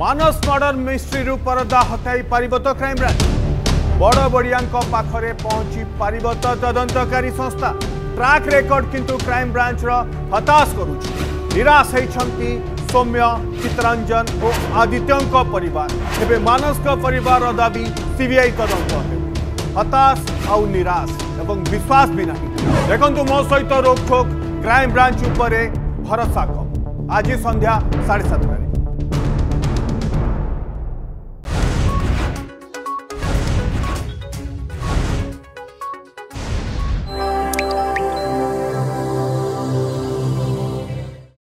मानस murder mystery रु परदा हटाई पारिब तो क्राइमब्रांच बड़ बड़िया पाखरे पहुंची पारिब तो तदंतकारी संस्था ट्रैक रेकर्ड किंतु क्राइमब्रांच हताश करुच निराश होती सौम्य चित्तरंजन और आदित्यों परिवार तेरे मानस परिवार दाबी सीबीआई तदंत हताश आउ निराश एवं विश्वास भी नहीं देखु मो सहित रोकठोक क्राइमब्रांच भरोसा कम आज संध्या 7:30।